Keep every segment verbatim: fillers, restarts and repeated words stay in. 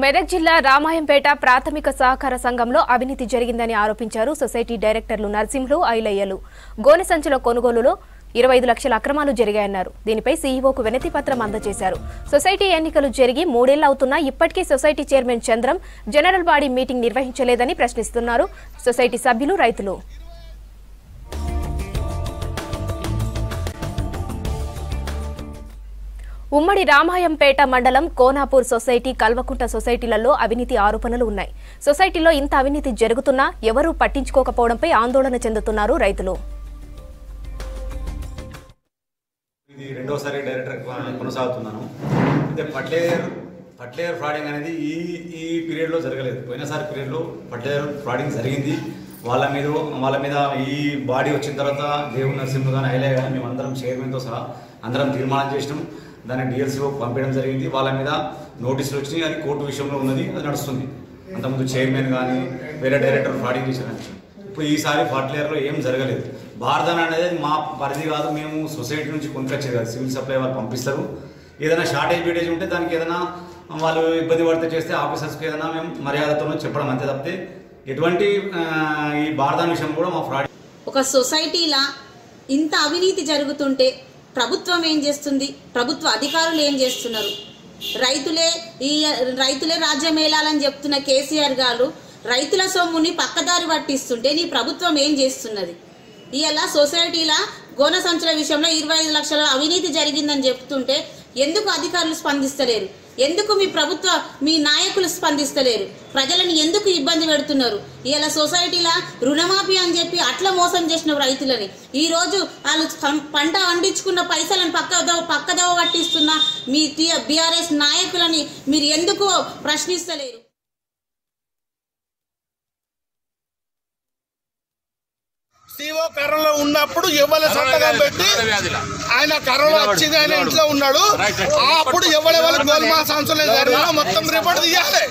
మెదక్ జిల్లా రామాయంపేట ప్రాథమిక సహకార సంఘంలో అవినీతి జరిగిందని ఆరోపించారు సొసైటీ డైరెక్టర్లు నరసింహులు ఐలయ్యలు. గోనె సంచుల కొనుగోలులో ఇరవై ఐదు లక్షల అక్రమాలు జరిగాయన్నారు. దీనిపై సీఈఓకు వినతి పత్రం అందజేశారు. సొసైటీ ఎన్నికలు జరిగి మూడేళ్లు అవుతున్నా ఇప్పటికీ society chairman Chandram general body meeting నిర్వహించలేదని ప్రశ్నిస్తున్నారు సొసైటీ సభ్యులు రైతులు. ఉమ్మడి రామాయంపేట మండలం కోనాపూర్ సొసైటీ కల్వకుంట సొసైటీలలో అవినీతి ఆరోపణలు ఉన్నాయి. సొసైటీలో ఇంత అవినీతి జరుగుతున్నా ఎవరూ పట్టించుకోకపోవడంపై ఆందోళన చెందుతున్నారు రైతులు. ఇది రెండోసారి డైరెక్టర్ కొనసాగుతున్నాను. అంటే ఫర్టిలైజర్ ఫర్టిలైజర్ ఫ్రాడింగ్ అనేది ఈ ఈ పీరియడ్లో జరగలేదు. పోయినసారి పీరియడ్లో ఫర్టిలైజర్ ఫ్రాడింగ్ జరిగింది. వాళ్ళ మీద వాళ్ళ మీద ఈ బాడీ వచ్చిన తర్వాత దేవుడు నరసింహులు కానీ ఐలయ్య కానీ మేమందరం చైర్మన్తో సహా అందరం తీర్మానం చేసినాం. దాన్ని డిఎల్సీఓ పంపించడం జరిగింది. వాళ్ళ మీద నోటీసులు వచ్చినాయి. అది కోర్టు విషయంలో ఉన్నది, అది నడుస్తుంది. అంతకుముందు చైర్మన్ కానీ వేరే డైరెక్టర్ ఫ్రాడింగ్ చేశారని. ఇప్పుడు ఈసారి ఫర్టిలైజర్లో ఏం జరగలేదు. భారతన అనేది మా పరిధి కాదు, మేము సొసైటీ నుంచి కొనుకొచ్చేది కాదు. సివిల్ సప్లై వాళ్ళు పంపిస్తారు. ఏదైనా షార్టేజ్ వీటేజ్ ఉంటే దానికి ఏదైనా వాళ్ళు ఇబ్బంది పడితే చేస్తే ఆఫీసర్స్కి ఏదైనా మేము మర్యాదతో చెప్పడం అంతే తప్పితే ఎటువంటి ఈ భారతన విషయం కూడా మా ఫ్రాడ్. ఒక సొసైటీలా ఇంత అవినీతి జరుగుతుంటే ప్రభుత్వం ఏం చేస్తుంది? ప్రభుత్వ అధికారులు ఏం చేస్తున్నారు? రైతులే ఈ రైతులే రాజ్యం ఏలాలని చెప్తున్న కేసీఆర్ గారు రైతుల సొమ్ముని పక్కదారి పట్టిస్తుంటే నీ ప్రభుత్వం ఏం చేస్తున్నది? ఇలా సొసైటీల గోన సంచుల విషయంలో ఇరవై ఐదు లక్షల అవినీతి జరిగిందని చెప్తుంటే ఎందుకు అధికారులు స్పందిస్తలేరు? ఎందుకు మీ ప్రభుత్వ మీ నాయకులు స్పందిస్తలేరు? ప్రజలను ఎందుకు ఇబ్బంది పెడుతున్నారు? ఇలా సొసైటీలా రుణమాఫీ అని చెప్పి అట్లా మోసం చేసిన రైతులని ఈరోజు వాళ్ళు పంట వండించుకున్న పైసలను పక్కదో పక్కదవ పట్టిస్తున్న మీ బీఆర్ఎస్ నాయకులని మీరు ఎందుకు ప్రశ్నిస్తలేరు? సీఓ కరోనా ఉన్నప్పుడు ఎవరి సంతకం పెట్టి ఆయన కరోనా వచ్చింది, ఆయన ఇంట్లో ఉన్నాడు. అప్పుడు ఎవరెవరు గోల్మాల్ సంస్థలు జరిగినా మొత్తం రిపోర్ట్ తీయాలి.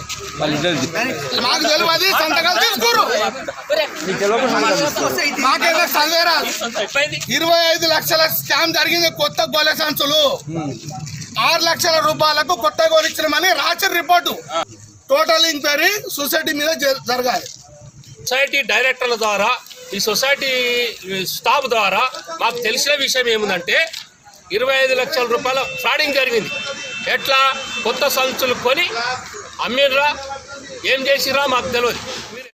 మాకు తెలియదు, సంతకాలు తీసుకోరు. మాకేదో చదివేరా ఇరవై ఐదు లక్షల స్కామ్ జరిగింది. కొత్త గోల సంచులు ఆరు లక్షల రూపాయలకు కొత్త గోలిచ్చినామని రాసిన రిపోర్టు టోటల్ ఎంక్వైరీ సొసైటీ మీద జరగాలి. సొసైటీ డైరెక్టర్ల ద్వారా ఈ సొసైటీ స్టాఫ్ ద్వారా మాకు తెలిసిన విషయం ఏముందంటే ఇరవై ఐదు లక్షల రూపాయల ఫ్రాడింగ్ జరిగింది. ఎట్లా కొత్త సంచులు కొని అమ్మిర్రా, ఏం చేసిరా మాకు తెలియదు.